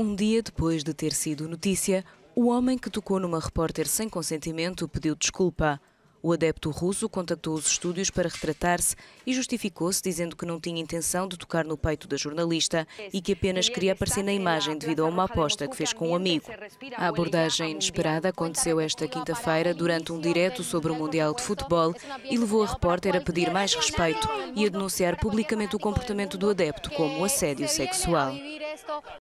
Um dia depois de ter sido notícia, o homem que tocou numa repórter sem consentimento pediu desculpa. O adepto russo contactou os estúdios para retratar-se e justificou-se dizendo que não tinha intenção de tocar no peito da jornalista e que apenas queria aparecer na imagem devido a uma aposta que fez com um amigo. A abordagem inesperada aconteceu esta quinta-feira durante um direto sobre o Mundial de Futebol e levou a repórter a pedir mais respeito e a denunciar publicamente o comportamento do adepto como assédio sexual.